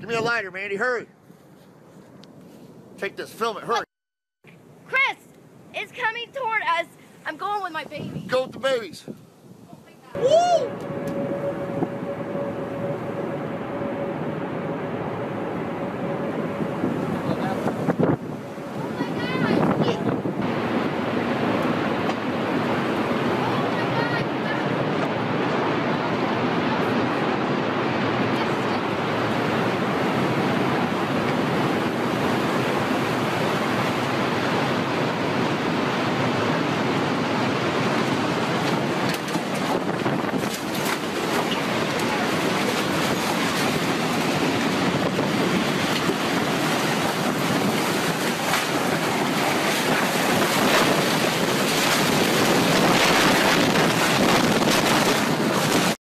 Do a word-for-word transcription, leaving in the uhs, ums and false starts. Give me a lighter, Mandy. Hurry. Take this. Film it. Hurry. Kris is coming toward us. I'm going with my baby. Go with the babies. Oh my God. Woo!